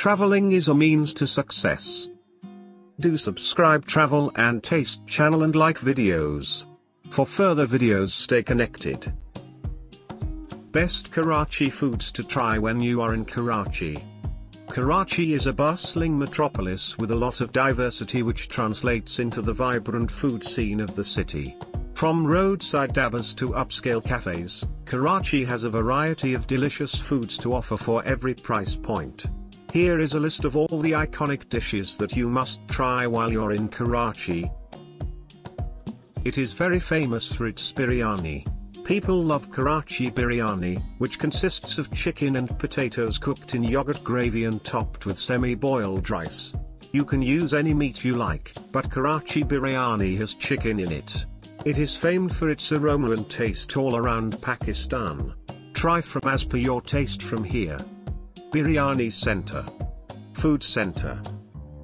Traveling is a means to success. Do subscribe Travel and Taste channel and like videos. For further videos stay connected. Best Karachi foods to try when you are in Karachi. Karachi is a bustling metropolis with a lot of diversity, which translates into the vibrant food scene of the city. From roadside dabas to upscale cafes, Karachi has a variety of delicious foods to offer for every price point. Here is a list of all the iconic dishes that you must try while you're in Karachi. It is very famous for its biryani. People love Karachi biryani, which consists of chicken and potatoes cooked in yogurt gravy and topped with semi-boiled rice. You can use any meat you like, but Karachi biryani has chicken in it. It is famed for its aroma and taste all around Pakistan. Try from as per your taste from here. Biryani Center. Food Center.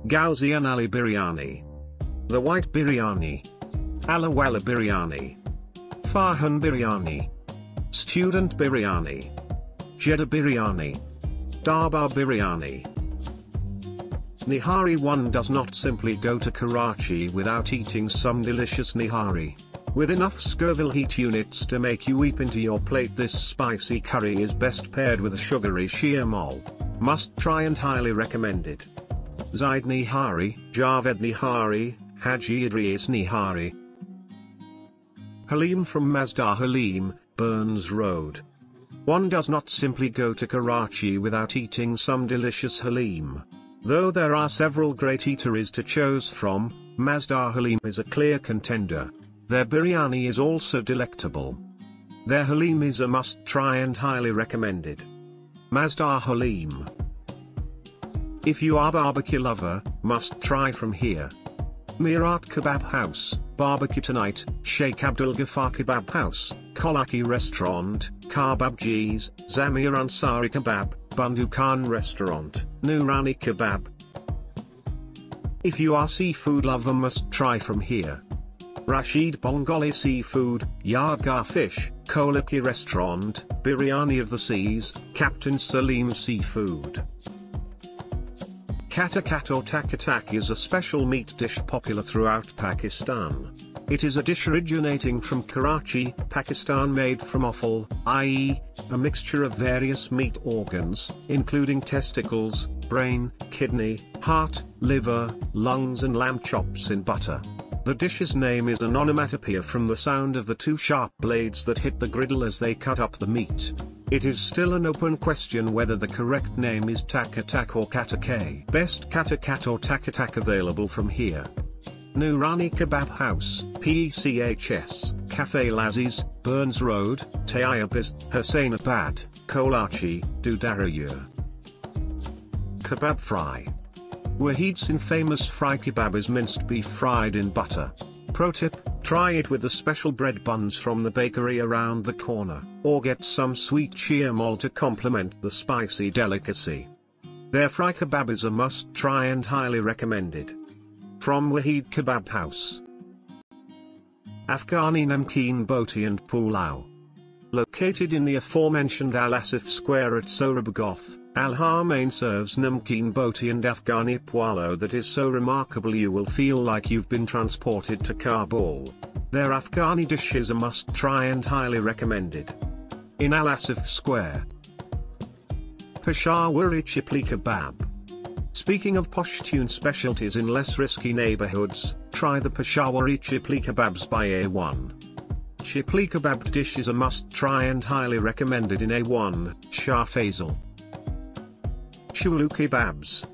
Gaussian Ali Biryani. The White Biryani. Alawala Biryani. Farhan Biryani. Student Biryani. Jeddah Biryani. Darbar Biryani. Nihari. One does not simply go to Karachi without eating some delicious nihari. With enough Scoville heat units to make you weep into your plate, this spicy curry is best paired with a sugary sheermal. Must try and highly recommended. Zaid Nihari, Javed Nihari, Haji Idris Nihari. Haleem from Mazedar Haleem, Burns Road. One does not simply go to Karachi without eating some delicious Haleem. Though there are several great eateries to choose from, Mazedar Haleem is a clear contender. Their biryani is also delectable. Their Haleem is a must-try and highly recommended. Mazedar Haleem. If you are barbecue lover, must try from here. Mirat Kebab House, Barbecue Tonight, Sheikh Abdul Ghaffar Kebab House, Kolaki Restaurant, Kabab G's, Zamir Ansari Kebab, Bundu Khan Restaurant, Noorani Kebab. If you are seafood lover, must try from here. Rashid Bongoli Seafood, Yadgar Fish, Koliki Restaurant, Biryani of the Seas, Captain Salim Seafood. Katakat or takatak is a special meat dish popular throughout Pakistan. It is a dish originating from Karachi, Pakistan, made from offal, i.e., a mixture of various meat organs, including testicles, brain, kidney, heart, liver, lungs and lamb chops in butter. The dish's name is an onomatopoeia from the sound of the two sharp blades that hit the griddle as they cut up the meat. It is still an open question whether the correct name is takatak or katakay. Best katakat or takatak available from here. Noorani Kebab House, PCHS, Café Lazeez, Burns Road, Tayyibiz, Hussainabad, Kolachi, Dudarayur. Kebab Fry. Wahid's infamous fry kebab is minced beef fried in butter. Pro tip, try it with the special bread buns from the bakery around the corner, or get some sweet sheermal to complement the spicy delicacy. Their fry kebab is a must try and highly recommended. From Wahid Kebab House. Afghani Namkeen Boti and Pulao. Located in the aforementioned Al-Asif Square at Sorabgoth, Al-Harmain serves Namkeen Boti and Afghani Pulao that is so remarkable you will feel like you've been transported to Kabul. Their Afghani dish is a must-try and highly recommended. In Al-Asif Square. Peshawari Chipli Kebab. Speaking of Pashtun specialties in less risky neighborhoods, try the Peshawari Chipli Kebabs by A1. Chipli Kebab dish is a must-try and highly recommended in A1, Shah Faisal. Chelo Kebabs.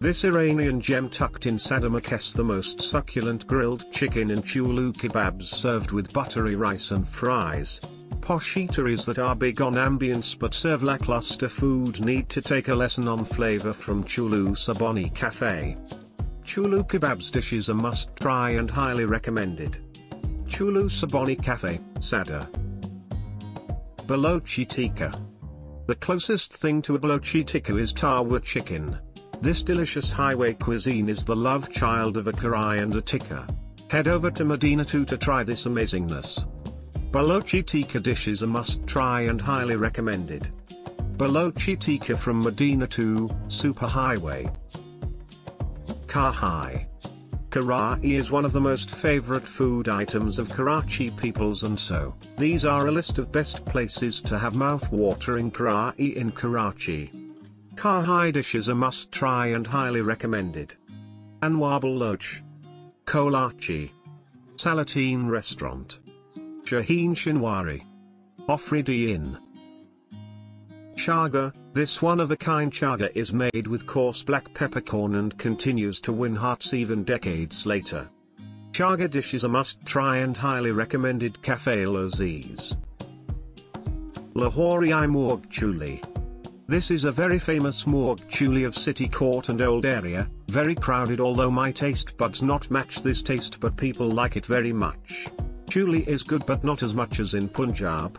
This Iranian gem tucked in Sadamak is the most succulent grilled chicken and Chelo Kebabs served with buttery rice and fries. Posh eateries that are big on ambience but serve lackluster food need to take a lesson on flavor from Chelo Sabzi Cafe. Chelo Kebabs dish is a must-try and highly recommended. Chelo Sabzi Cafe, Sada. Balochi Tikka. The closest thing to a Balochi tikka is Tawa chicken. This delicious highway cuisine is the love child of a karai and a tikka. Head over to Medina 2 to try this amazingness. Balochi tikka dish is a must try and highly recommended. Balochi Tikka from Medina 2, Superhighway. Kahai. Karahi is one of the most favorite food items of Karachi peoples, and so, these are a list of best places to have mouth-watering Karahi in Karachi. Kahai dishes are must-try and highly recommended. Anwar Baloch. Kolachi. Salatine Restaurant. Shaheen Shinwari. Ofridi Inn. Chaga. This one-of-a-kind chaga is made with coarse black peppercorn and continues to win hearts even decades later. Chaga dishes are must-try and highly recommended. Café Lazeez. Lahori Morg Chuli. This is a very famous morg chuli of City Court and Old Area, very crowded, although my taste buds not match this taste, but people like it very much. Chuli is good but not as much as in Punjab.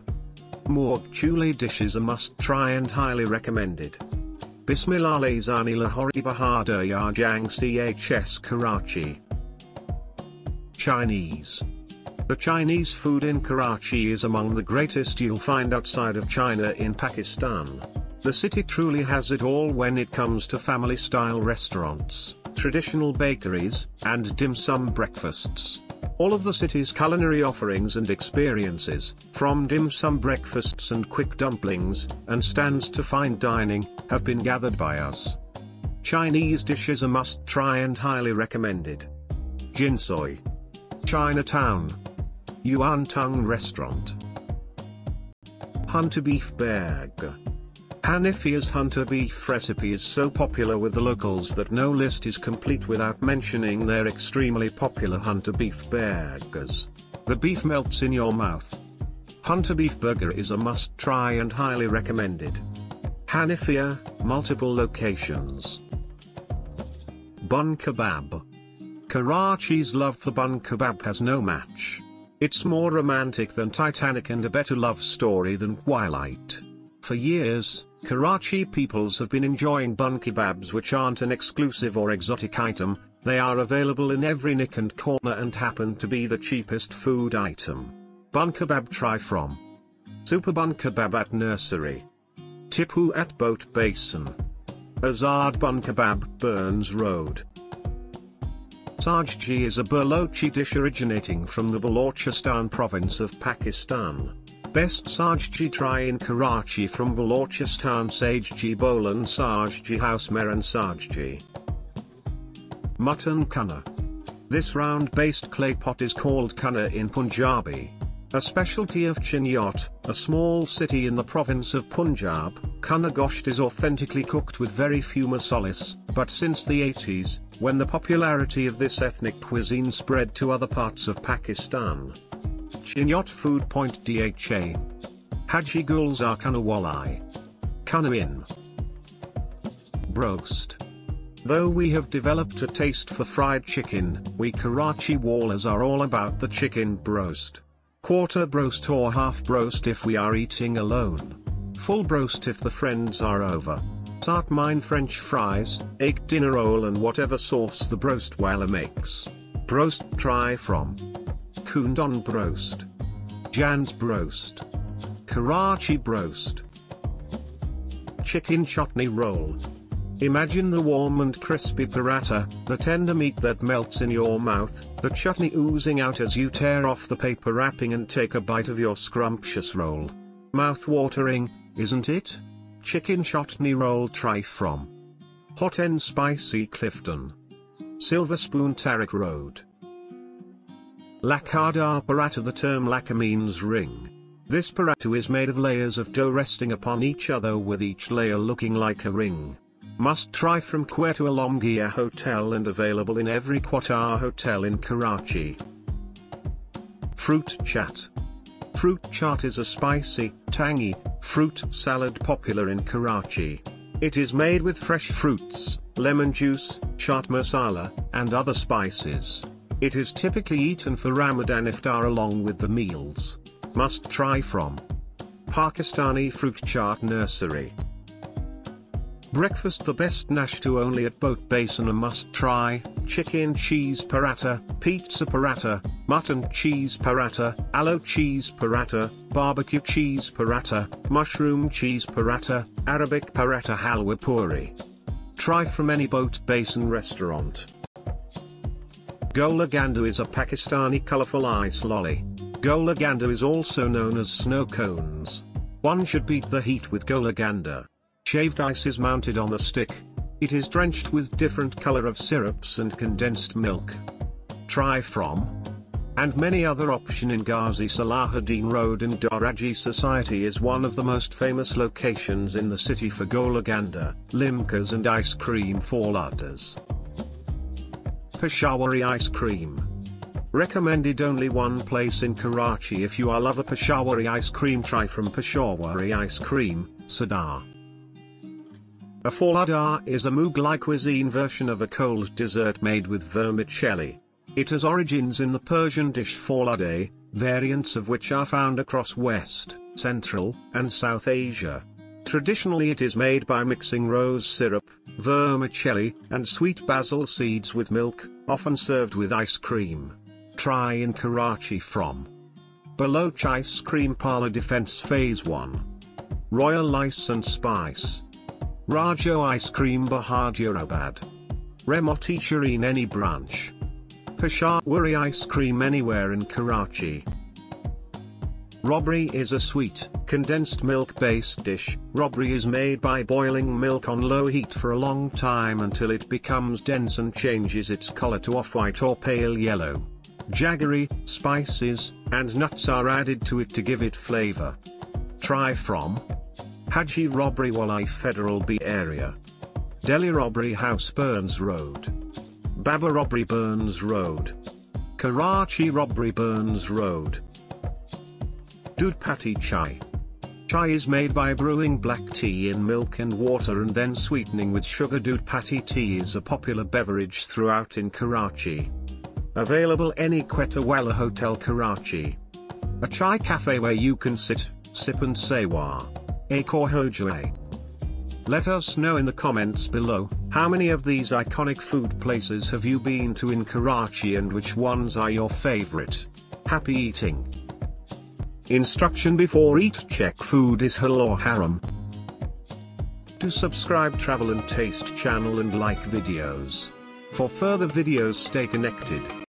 Morg chuli dishes are must try and highly recommended. Bismillah Laizani Lahori Bahadur Yarjang CHS Karachi. Chinese. The Chinese food in Karachi is among the greatest you'll find outside of China in Pakistan. The city truly has it all when it comes to family-style restaurants, traditional bakeries, and dim sum breakfasts. All of the city's culinary offerings and experiences, from dim sum breakfasts and quick dumplings, and stands to fine dining, have been gathered by us. Chinese dishes are must-try and highly recommended. Jinsoi. Chinatown. Yuan Tung Restaurant. Hunter Beef Burger. Hanifia's Hunter beef recipe is so popular with the locals that no list is complete without mentioning their extremely popular Hunter beef burgers. The beef melts in your mouth. Hunter beef burger is a must-try and highly recommended. Hanifia, multiple locations. Bun Kebab. Karachi's love for bun kebab has no match. It's more romantic than Titanic and a better love story than Twilight. For years, Karachi peoples have been enjoying bun kebabs, which aren't an exclusive or exotic item, they are available in every nook and corner and happen to be the cheapest food item. Bun kebab try from Super Bun Kebab at Nursery, Tipu at Boat Basin, Azad Bun Kebab, Burns Road. Sajji is a Balochi dish originating from the Balochistan province of Pakistan. Best Sajji try in Karachi from Balochistan. Sajji Bolan Sajji House Meran Sajji. Mutton Kunna. This round-based clay pot is called Kunna in Punjabi. A specialty of Chinyot, a small city in the province of Punjab, Kunna Gosht is authentically cooked with very few masalas, but since the 80s, when the popularity of this ethnic cuisine spread to other parts of Pakistan. Chinyot Food Point DHA. Haji Gulzar Kunawalai. Kunna Inn. Broast. Though we have developed a taste for fried chicken, we Karachi Wallahs are all about the chicken broast. Quarter broast or half broast if we are eating alone. Full broast if the friends are over. Start mine French fries, egg dinner roll and whatever sauce the broast wala makes. Broast try from Kundon Broast. Jans Broast. Karachi Broast. Chicken Chutney Roll. Imagine the warm and crispy paratha, the tender meat that melts in your mouth, the chutney oozing out as you tear off the paper wrapping and take a bite of your scrumptious roll. Mouth-watering, isn't it? Chicken Chutney Roll try from Hot and Spicy Clifton. Silver Spoon Tariq Road. Lakadar paratha. The term laka means ring. This paratha is made of layers of dough resting upon each other, with each layer looking like a ring. Must try from Quetta Alomgia Hotel and available in every Quetta hotel in Karachi. Fruit Chaat. Fruit chaat is a spicy, tangy, fruit salad popular in Karachi. It is made with fresh fruits, lemon juice, chaat masala, and other spices. It is typically eaten for Ramadan iftar along with the meals. Must try from Pakistani Fruit Chaat Nursery. Breakfast. The best nashta only at Boat Basin. A must try, chicken cheese paratha, pizza paratha, mutton cheese paratha, aloe cheese paratha, barbecue cheese paratha, mushroom cheese paratha, Arabic paratha halwa puri. Try from any Boat Basin restaurant. Gola Gandu is a Pakistani colorful ice lolly. Gola Gandu is also known as snow cones. One should beat the heat with Gola Gandu. Shaved ice is mounted on a stick. It is drenched with different color of syrups and condensed milk. Try from and many other option in Ghazi Salahuddin Road, and Doraji Society is one of the most famous locations in the city for Gola Gandu, limkas and ice cream for ladders. Peshawari ice cream. Recommended only one place in Karachi. If you are love of Peshawari ice cream, try from Peshawari ice cream, Sadar. A falada is a Mughlai cuisine version of a cold dessert made with vermicelli. It has origins in the Persian dish falade, variants of which are found across West, Central, and South Asia. Traditionally it is made by mixing rose syrup, vermicelli, and sweet basil seeds with milk, often served with ice cream. Try in Karachi from Baloch Ice Cream Parlor, Defense Phase 1. Royal Ice and Spice. Rajo Ice Cream, Bahadurabad. Remoti Shireen, any branch. Peshawari ice cream anywhere in Karachi. Robri is a sweet, condensed milk-based dish. Robri is made by boiling milk on low heat for a long time until it becomes dense and changes its color to off-white or pale yellow. Jaggery, spices, and nuts are added to it to give it flavor. Try from Haji Robri Walai, Federal B area. Delhi Robri House, Burns Road. Baba Robri, Burns Road. Karachi Robri, Burns Road. Doodh Patti Chai. Chai is made by brewing black tea in milk and water and then sweetening with sugar. Doodh Patti tea is a popular beverage throughout in Karachi. Available any Quetta Hotel, Karachi. A chai cafe where you can sit, sip and say wa akor hojae. Let us know in the comments below, how many of these iconic food places have you been to in Karachi and which ones are your favorite? Happy eating! Instruction before eat: check food is halal or haram. Do subscribe Travel and Taste channel and like videos. For further videos stay connected.